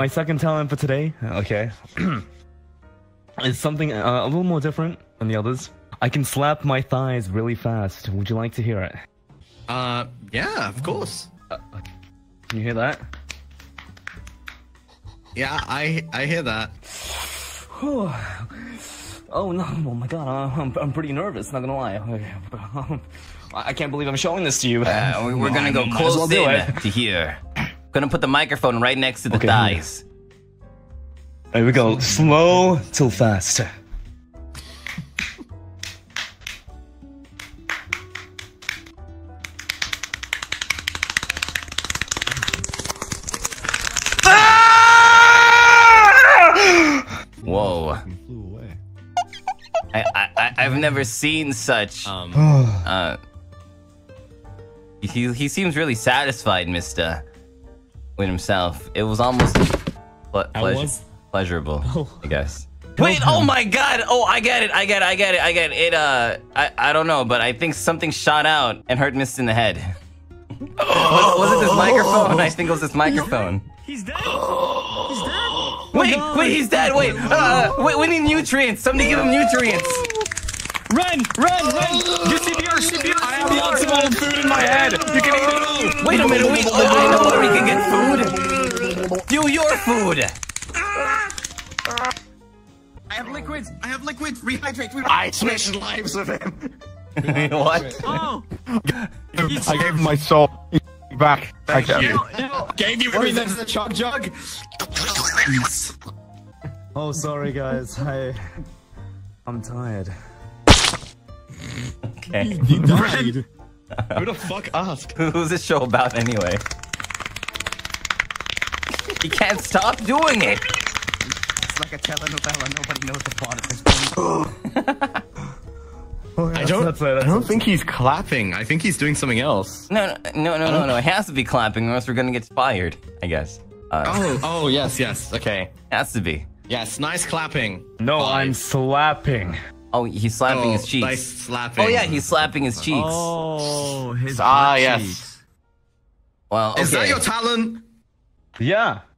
My second talent for today, okay, is something a little more different than the others. I can slap my thighs really fast. Would you like to hear it? Yeah, of course. Can you hear that? Yeah, I hear that. Oh no! Oh my God! I'm pretty nervous. Not gonna lie. I can't believe I'm showing this to you. We're gonna go close in to here. Gonna put the microphone right next to the thighs. There we go. Slow till fast. Whoa. I've never seen such. He seems really satisfied, mister, with himself. It was almost pleasurable, I guess. Wait, oh my God. Oh, I get it. I don't know, but I think something shot out and hurt Mist in the head. Was it this microphone? I think it was this microphone. He's dead. He's dead. Wait, he's dead. Wait, we need nutrients. Somebody give him nutrients. Run! Get CPR. I have lots of old food in my head. You can eat it all. Wait a minute, wait. Oh, I know where we can get food. Do your food. I have liquids. Rehydrate. I switched lives with him. What? Oh. I gave him my soul. Back. Gave you everything. That's the chug jug. Oh, sorry guys. I'm tired. Okay. You died. Who the fuck asked? Who's this show about anyway? He can't stop doing it. It's like a telenovela. Nobody knows the plot of this. I don't think he's clapping. I think he's doing something else. No. It has to be clapping, or else we're gonna get fired, I guess. Yes. Okay. Has to be. Yes, nice clapping. No, I'm slapping. Oh, he's slapping his cheeks. Nice slapping. Oh, yeah, he's slapping his cheeks. Oh, his cheeks. Yes. Well, okay. Is that your talent? Yeah.